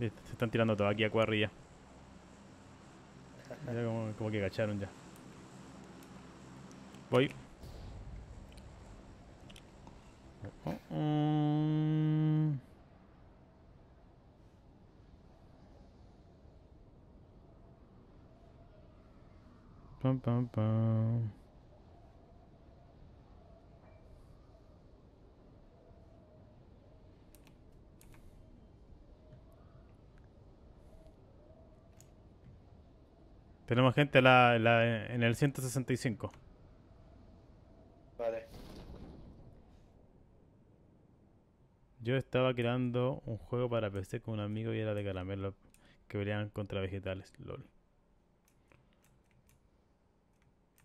Se están tirando todo aquí a cuadrilla. Ya como que agacharon ya. Voy. Pam, pam, pam. Tenemos gente en el 165. Vale. Yo estaba creando un juego para PC con un amigo y era de caramelo que peleaban contra vegetales. LOL.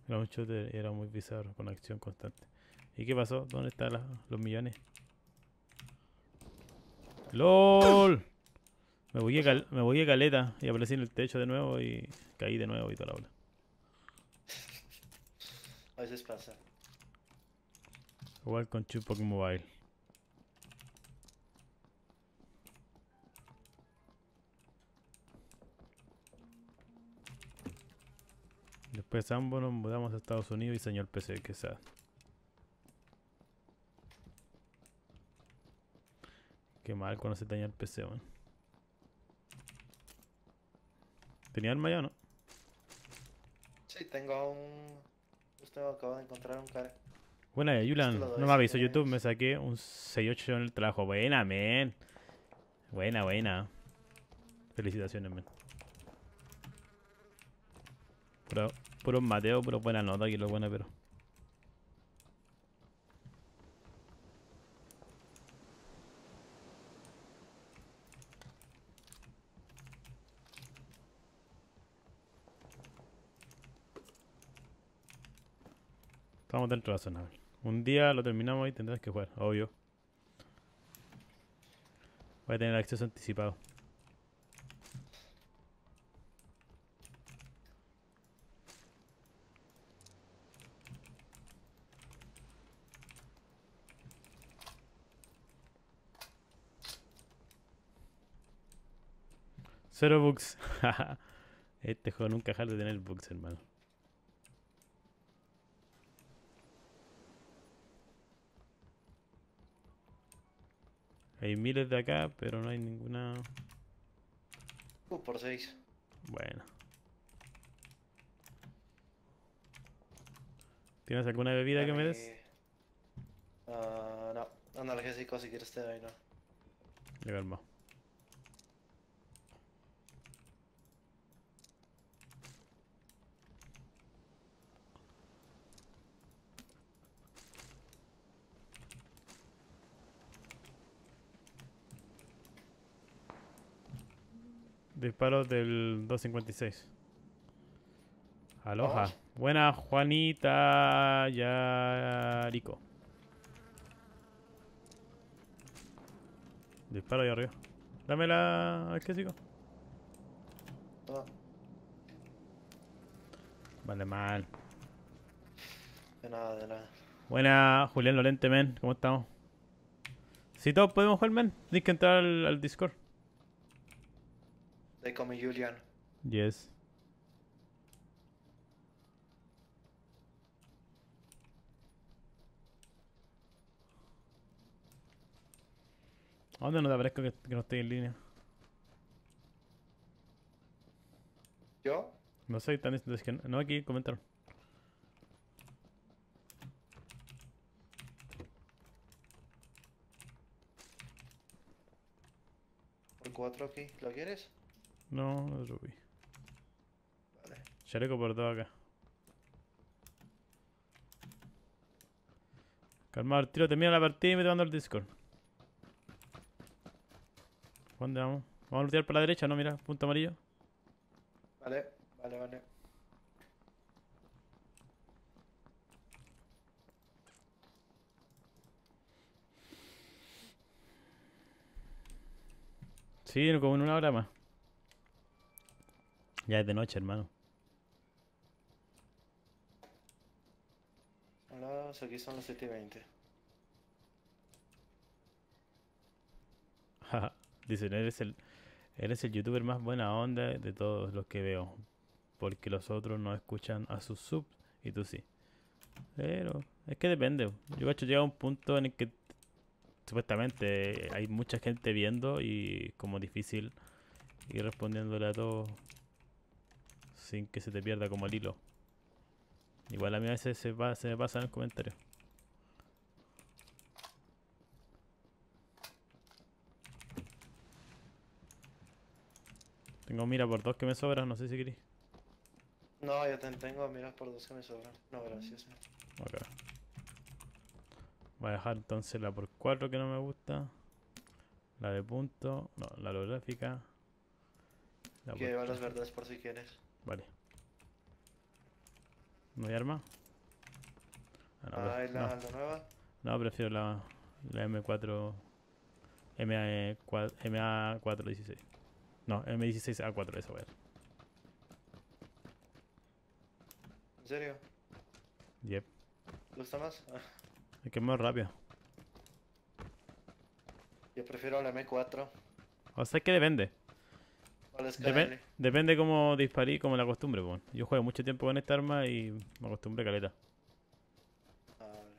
Era un shooter, era muy bizarro, con acción constante. ¿Y qué pasó? ¿Dónde están los millones? ¡LOL! Me bugué caleta y aparecí en el techo de nuevo y caí de nuevo y toda la bola. A veces pasa. Jugar con Pokémon Mobile. Después ambos nos mudamos a Estados Unidos y señor PC, quizás. Qué mal cuando se daña el PC, man. ¿Tenía arma ya o no? Sí, tengo un... Justo acabo de encontrar un cara. Buena, Yulan. No me avisó YouTube, me saqué un 6.8 en el trabajo. Buena, men. Buena, buena. Felicitaciones, men. Puro mateo, puro buena nota, que lo buena, pero... Estamos dentro de la zona. Un día lo terminamos y tendrás que jugar, obvio. Voy a tener acceso anticipado. Cero bugs. Este juego nunca dejar de tener bugs, hermano. Hay miles de acá, pero no hay ninguna... Por 6. Bueno. ¿Tienes alguna bebida que me des? No. Analgésico si quieres te doy, no. Me calmo. Disparos del 256. Aloha. Oh. Buena, Juanita Yarico. Disparo ahí arriba. Dame la... ¿Qué sigo? Oh. Vale, mal. De nada, de nada. Buena, Julián Lorente, men. ¿Cómo estamos? Si todos podemos jugar, men. Tienes que entrar al Discord. They call me Julian. Yes. ¿A dónde no te aparezco que no estoy en línea? ¿Yo? No sé, están diciendo que no. No, aquí comentaron. Por 4 aquí, ¿lo quieres? No, no lo vi. Vale. Chaleco por 2 acá. Calma, el tiro, termina la partida y me te mando al Discord. ¿Dónde vamos? ¿Vamos a lootear para la derecha? No, mira, punto amarillo. Vale, vale, vale. Sí, como en una hora más. Ya es de noche, hermano. Hola, aquí son las 7:20. Jaja, dice, eres el Eres el youtuber más buena onda de todos los que veo, porque los otros no escuchan a sus subs y tú sí. Pero es que depende. Yo, cacho, llega un punto en el que supuestamente hay mucha gente viendo y como difícil ir respondiéndole a todos sin que se te pierda como el hilo. Igual a mí a veces se me pasa en los comentarios. Tengo mira por dos que me sobran, no sé si querís. No, yo tengo miras por dos que me sobran. No, gracias. Ok. Voy a dejar entonces la por 4 que no me gusta. La de punto. No, la holográfica. Que lleva las verdades por si quieres. Vale. ¿No hay arma? Ah, no, ah, ¿la nueva? No, prefiero la M4. MA416. No, M16A4, esa voy a ver. ¿En serio? Yep. ¿Te gusta más? Es que es más rápido. Yo prefiero la M4. O sea, es que depende. Depende como disparí, como la costumbre, pues. Yo juego mucho tiempo con esta arma y me acostumbré caleta. A ver.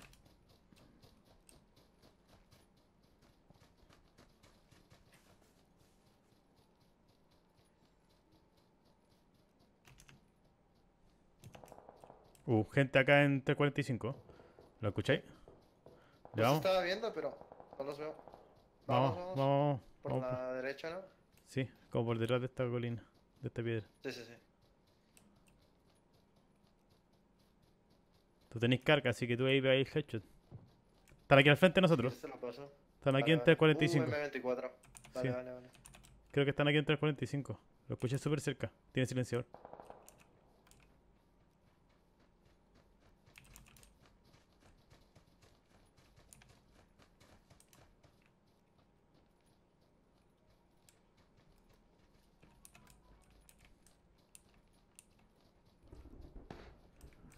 Gente acá en 345. ¿Lo escucháis? Yo los estaba viendo, pero no los veo. Vamos. Por la derecha, ¿no? Sí, como por detrás de esta colina, de esta piedra. Sí. Tú tenés carga, así que tú ahí pegáis el headshot. Están aquí al frente de nosotros. Se lo paso. Están aquí en 345. M24. Vale, sí. Vale. Creo que están aquí en 345. Lo escuché súper cerca. Tiene silenciador.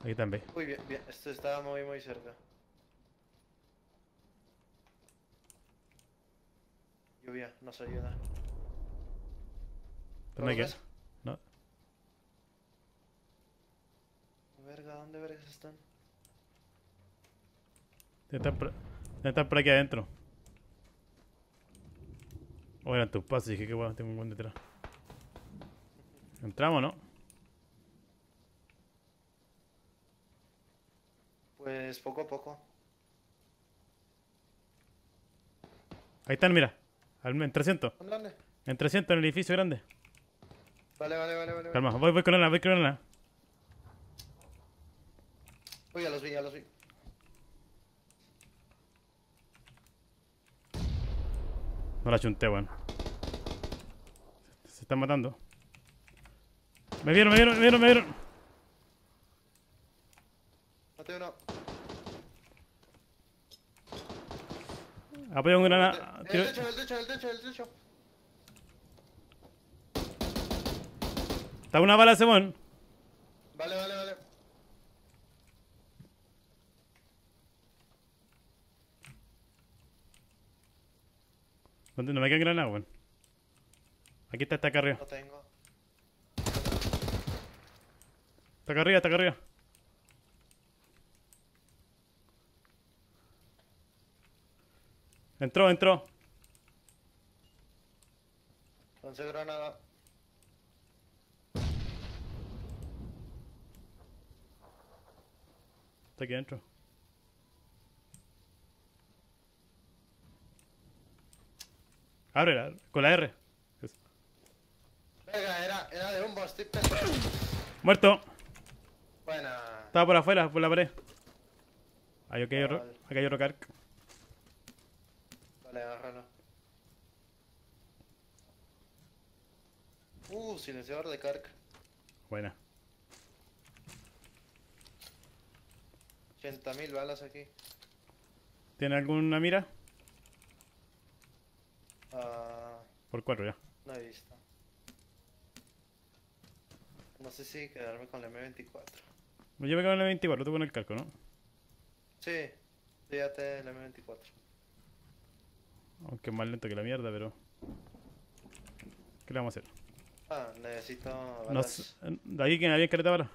Aquí también. Uy, bien. Esto está muy cerca. Lluvia, nos ayuda. ¿Dónde quedas? No. Verga, ¿dónde vergas están? Están por aquí adentro. O eran tus pasos, dije que bueno, tengo un buen detrás. Entramos, ¿no? Pues poco a poco. Ahí están, mira. En 300. ¿Dónde? En 300, en el edificio grande. Vale. Calma, voy con Ana, Uy, ya los vi. No la chunté, weón. Se están matando. Me vieron. No. Apoyo un granada. El techo. Está una bala, Sebón. Vale. No me queda granada, weón. Aquí está, acá arriba. No tengo. Está acá arriba. Entró. Entonces granada. Está aquí adentro. Ábrela, con la R. Venga, era de bomba, estoy pensando. Muerto. Buena. Estaba por afuera, por la pared. Ahí ok, acá hay otro carc. Vale, agárralo. Silenciador de Kark. Buena. 80.000 balas aquí. ¿Tiene alguna mira? Por 4 ya. No he visto. No sé si quedarme con la M24. Yo me quedo con la M24, tú con el Kark, ¿no? Sí, fíjate la M24. Aunque es más lento que la mierda, pero... ¿Qué le vamos a hacer? Ah, necesito balas. De aquí que me había careta balas.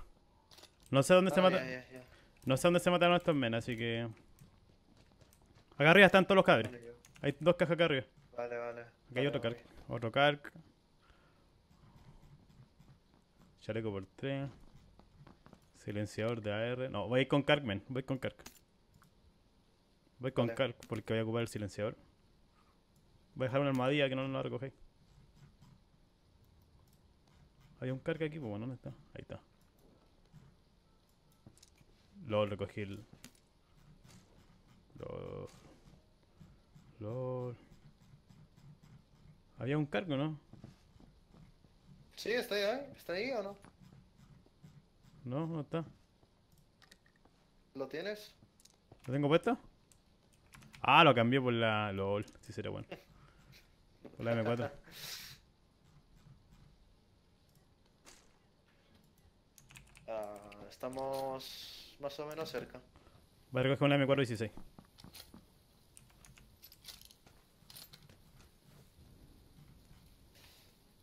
No sé dónde se mataron. No sé dónde se mataron estos men, así que... Acá arriba están todos los cabres. Hay dos cajas acá arriba. Vale, vale. Acá hay otro carc. Otro carc. Chaleco por 3. Silenciador de AR. No, voy a ir con carc, men. Voy con carc. Voy con carc porque voy a ocupar el silenciador. Voy a dejar una armadilla que no la recogéis. Hay un carc aquí, pues bueno, ¿dónde está? Ahí está. Lo recogí el... Lol. Lol. Había un cargo, ¿no? Sí, está ahí. ¿Está ahí o no? No, no está. ¿Lo tienes? ¿Lo tengo puesto? Ah, lo cambié por la... Lol. Sí, sería bueno. Por la M4. Estamos más o menos cerca. Voy a recoger una M416.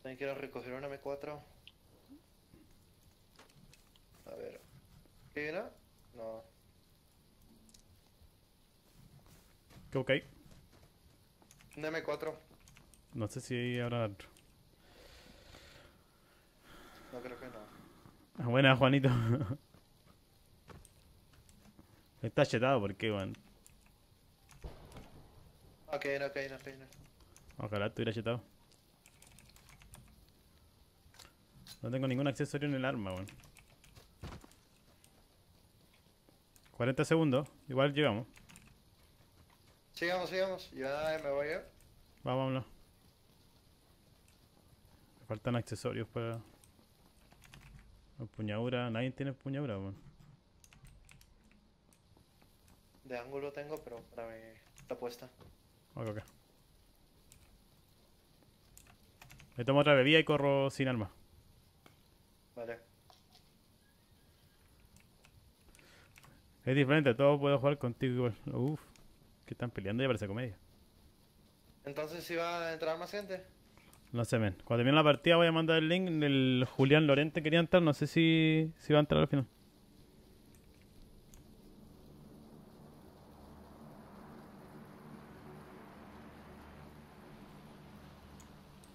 También quiero recoger una M4. A ver. ¿Tira? No. ¿Qué ok? Una M4. No sé si habrá otro. No creo que no. Buena, Juanito. Está chetado, ¿por qué, weón? Ok, no. Ojalá estuviera chetado. No tengo ningún accesorio en el arma, weón. 40 segundos, igual llegamos. Sigamos. Ya me voy a ir. Vámonos. Me faltan accesorios para... Empuñadura, nadie tiene empuñadura, weón. De ángulo tengo, pero para mí está puesta. Ok. Me tomo otra bebida y corro sin arma. Vale. Es diferente, todo puedo jugar contigo igual. Uff, que están peleando y parece comedia. Entonces, ¿sí va a entrar más gente? No sé, men. Cuando termine la partida voy a mandar el link. El Julián Lorente quería entrar, no sé si va a entrar al final.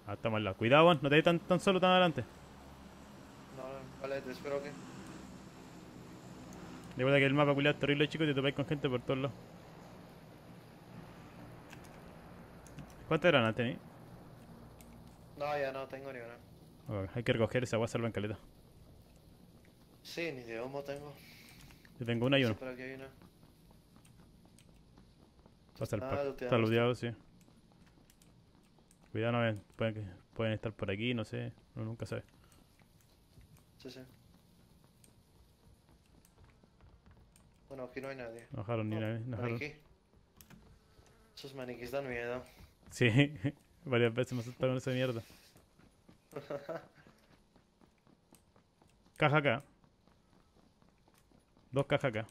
Ah, está mal lado. Cuidado, Juan, no te hay tan solo tan adelante. No, vale, te espero que... Recuerda que el mapa culiado es terrible, chicos, y te topáis con gente por todos lados. ¿Cuántas granadas tenéis? No, ya no tengo ni una. Okay, hay que recoger esa guasa al bancaleta. Sí, ni de humo tengo. Yo tengo una y una. Sí, pero que hay una. Pasa el pack. Está looteado, sí. Cuidado, no ven, pueden estar por aquí, no sé, uno nunca sabe. Sí. Bueno, aquí no hay nadie. No jaron ni nadie. No jaron. Esos maniquís dan miedo. Sí, varias veces me asustaron con esa mierda. Caja acá. Dos cajas acá.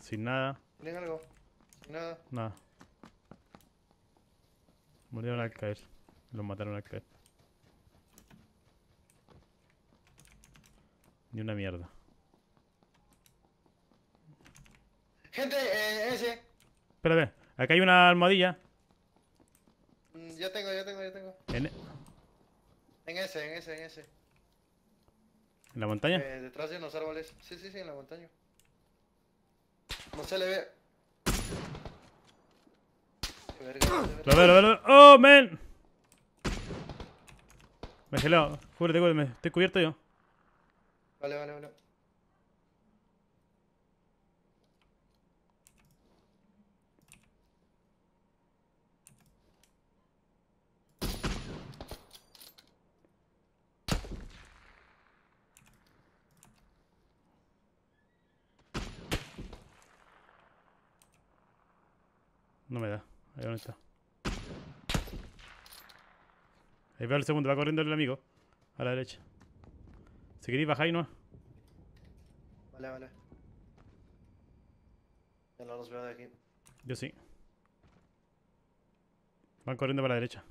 Sin nada. ¿Tienen algo? Sin nada. Nada. Murieron al caer. Los mataron al caer. Ni una mierda. Gente, ese. Espérate, acá hay una almohadilla. Yo tengo. En ese. ¿En la montaña? Detrás de unos árboles. Sí, en la montaña. No se le ve. Lo veo. ¡Oh, men! Me he gelado. Fuerte, me estoy cubierto yo. Vale. No me da. Ahí donde está. Ahí veo el segundo, va corriendo el amigo. A la derecha. Si queréis bajáis, ¿no? Vale. Ya no los veo de aquí. Yo sí. Van corriendo para la derecha.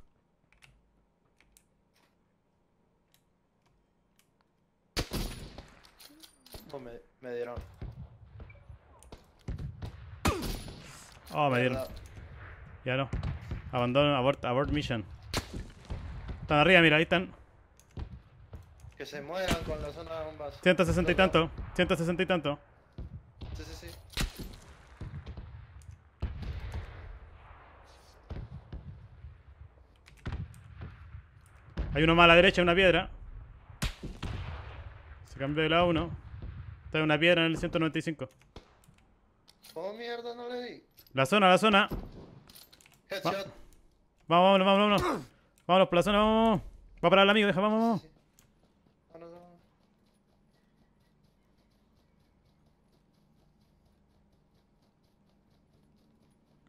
Me dieron. Oh, me dieron. Ya no. Abandono, abort mission. Están arriba, mira, ahí están. Que se muevan con la zona de bombas. 160 y tanto, 160 y tanto. Sí, sí, sí. Hay uno más a la derecha, una piedra. Se cambió de lado uno. Está una piedra en el 195. Oh, mierda, no le di. La zona, la zona. Headshot. Vamos, vámonos, vámonos, vámonos. Vámonos por la zona, vamos. Va para el amigo, deja, vamos, vamos.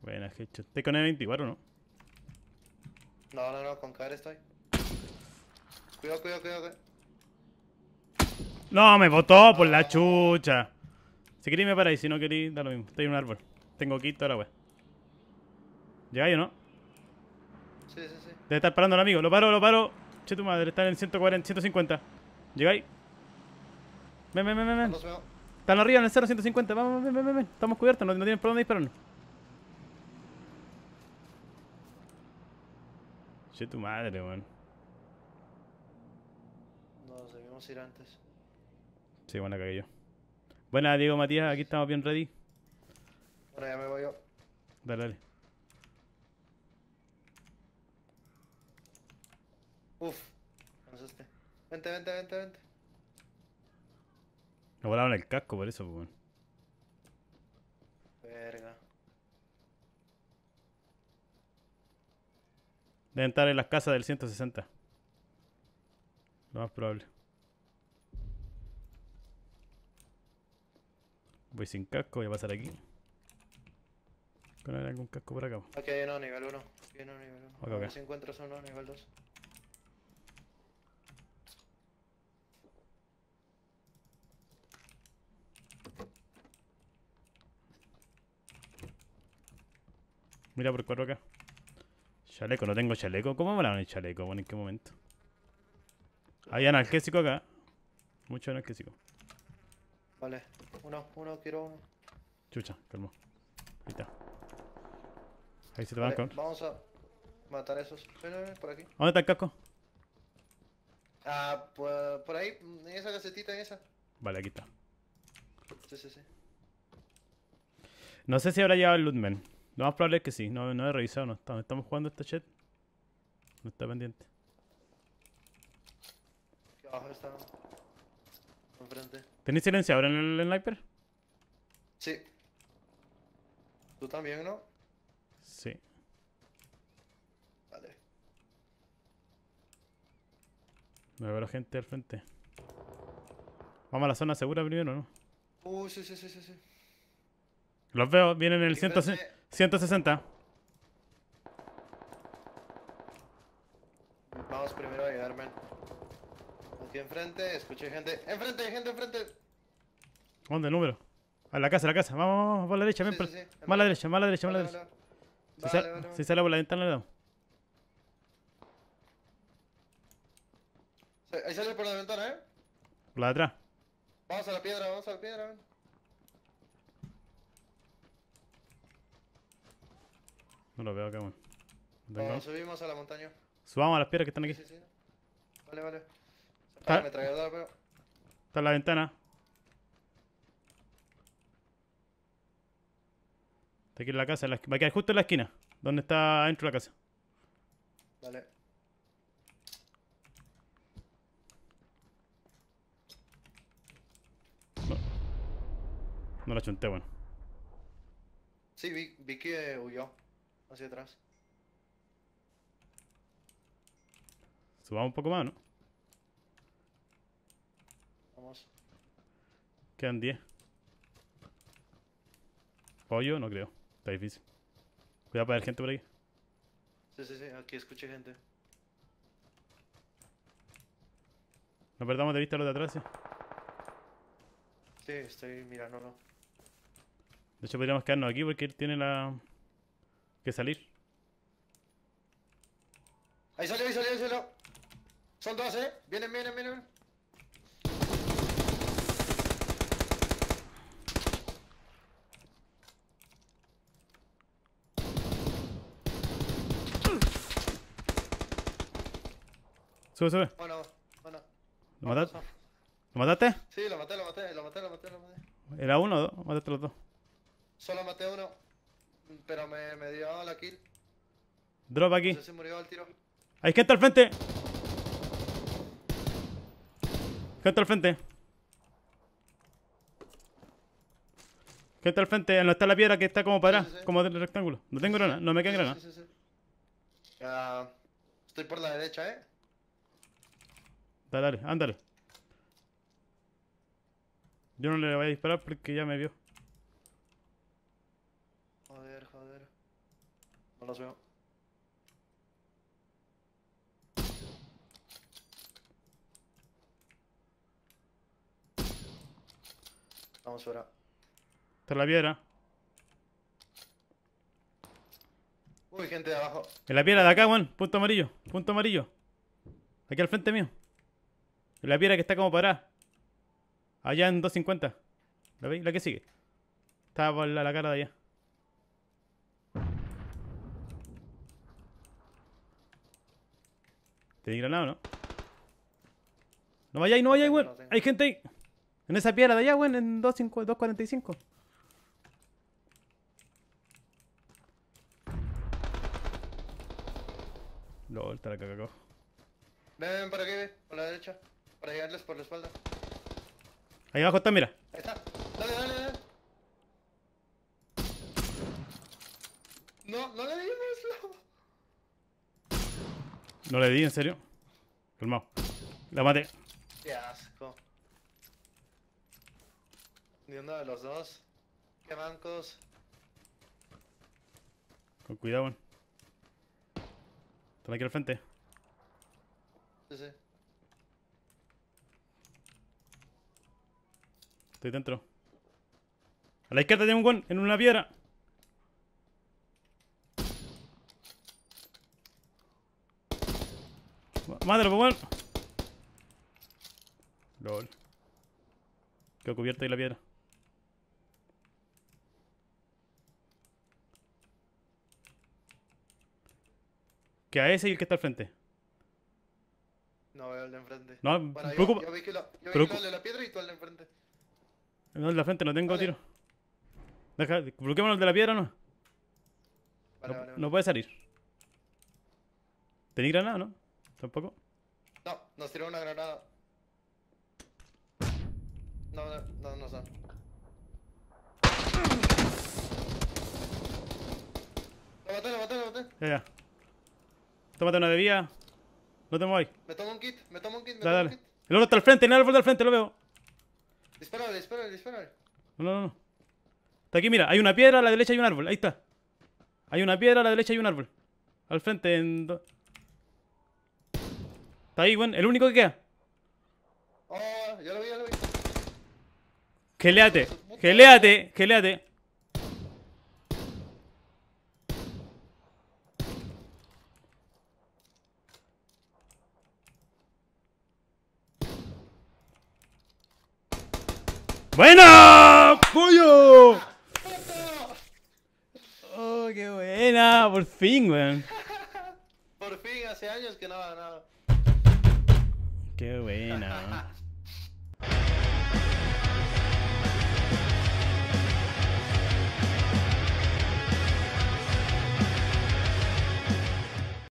Buena, headshot. ¿Estás con M24 o no? No, no, no, con KR estoy. Cuidado, cuidado, cuidado. No, me botó por la chucha. Si queréis me paráis, si no queréis da lo mismo. Estoy en un árbol. Tengo kit ahora, wey. ¿Llegáis o no? Sí, sí, sí. Debe estar parando el amigo. Lo paro, lo paro. Che tu madre, están en 140, 150. ¿Llegáis? Ven, ven, ven, ven. Están arriba en el 0, 150. Vamos, ven, ven, ven, ven. Estamos cubiertos, no tienen por dónde dispararnos. Che tu madre, weón. Nos debíamos ir antes. Sí, buena cagué yo. Buena, Diego Matías, aquí estamos bien ready. Ahora ya me voy yo. Dale, dale. Uf, me asuste. Vente, vente, vente, vente. Nos volaron el casco por eso, pues. Verga. Deben estar en las casas del 160. Lo más probable. Voy sin casco, voy a pasar aquí. Con algún casco por acá. Aquí hay uno, nivel 1. Aquí hay uno, nivel 1. Okay, okay. Si encuentras uno, nivel 2. Mira por 4 acá. Chaleco, no tengo chaleco. ¿Cómo me la dan el chaleco? Bueno, ¿en qué momento? Hay analgésico acá. Mucho analgésico. Vale, uno, uno, quiero uno. Chucha, calmó. Ahí está. Ahí se te van, cabrón. Vamos a matar a esos. Por aquí. ¿Dónde está el casco? Ah, por ahí, en esa casetita, en esa. Vale, aquí está. Sí, sí, sí. No sé si habrá llegado el Lootman. Lo más probable es que sí, no he revisado, no está. Estamos jugando esta chat. No está pendiente. Aquí abajo está. Enfrente. ¿Tenéis silencio ahora en el sniper? Sí. ¿Tú también, no? Sí. Vale. Me veo gente al frente. Vamos a la zona segura primero, ¿no? Uy, sí, sí, sí, sí, sí. Los veo, vienen en el 160. Vamos primero a llegar, man. Aquí enfrente, escuché gente. ¡Enfrente, gente, enfrente! ¿Dónde el número? A la casa, a la casa. Vamos, vamos, vamos, por la derecha, sí, ven. Sí, sí. Más a la derecha, más a la derecha, más a la derecha. Vale, si, vale, vale. Si sale por la ventana le damos. Ahí sale por la ventana, ¿eh? Por la de atrás. Vamos a la piedra, vamos a la piedra, ven. No lo veo acá, weón. No, subimos a la montaña. Subamos a las piedras que están aquí. Sí, sí, sí. Vale, vale. Ah, me traigo dar, pero... Está en la ventana. Está aquí en la casa. En la... Va a quedar justo en la esquina. Donde está dentro de la casa. Vale. No, no la chunté, weón. Bueno. Sí, vi que huyó. Hacia atrás. Subamos un poco más, ¿no? Vamos. Quedan 10. ¿Pollo? No creo. Está difícil. Cuidado para ver gente por aquí. Sí, sí, sí. Aquí escuché gente. No perdamos de vista los de atrás, ¿sí? Sí, estoy mirándolo. De hecho podríamos quedarnos aquí porque él tiene la... que salir. Ahí salió, ahí salió, ahí salió. Son dos, vienen, vienen, vienen. Sube, sube. Bueno. ¿Lo mataste? ¿Lo mataste? Sí, lo maté. ¿Era uno o dos? ¿O mataste los dos? Solo maté uno, pero me dio la kill. Drop aquí. No sé si murió el tiro. ¡Hay gente al frente! Gente al frente. Gente al frente. No está la piedra que está como parada, como del rectángulo. No tengo grana, no me queda grana. Estoy por la derecha, Dale, ándale. Yo no le voy a disparar porque ya me vio. Joder. No los veo. Vamos fuera. Está la piedra. Uy, gente de abajo. En la piedra de acá, Juan. Punto amarillo. Punto amarillo. Aquí al frente mío. En la piedra que está como parada. Allá en 250. ¿La veis? La que sigue. Está por la cara de allá. ¿Tenéis granada o no? No vayáis, weón. Hay gente ahí. En esa piedra de allá, weón, en 245. Lol, está la cagacó. Ven por aquí, por la derecha. Para llegarles por la espalda. Ahí abajo está, mira. Ahí está. Dale. No le dimos. No le di, en serio. Calmado. La maté. Qué asco. Ni uno de los dos. Qué mancos. Con cuidado, weón. Están aquí al frente. Sí. Estoy dentro. A la izquierda tiene un weón en una piedra. Madre, weón. Lol. Quedó cubierta ahí la piedra. Que a ese y el que está al frente. No veo el de enfrente. No, bueno, yo vi que el de la piedra y tú el de enfrente. No, el de la frente, no tengo tiro. Deja, bloqueémonos el de la piedra, ¿no? Vale. No puede salir. ¿Tenís granada, no? ¿Tampoco? No, nos tiró una granada. No son. Lo maté. Ya. Tómate una bebida. No te muevas. Me tomo un kit. Dale. El otro está al frente, en el árbol del frente, lo veo. Dispárale. No. Está aquí, mira. Hay una piedra, a la derecha hay un árbol. Ahí está. Hay una piedra, a la derecha hay un árbol. Al frente, en... Está ahí, bueno. El único que queda. Oh, ya lo vi. Geleate. ¡Buena! ¡Pollo! ¡Oh, qué buena! Por fin, weón. Por fin, hace años que no ganaba. ¡Qué buena!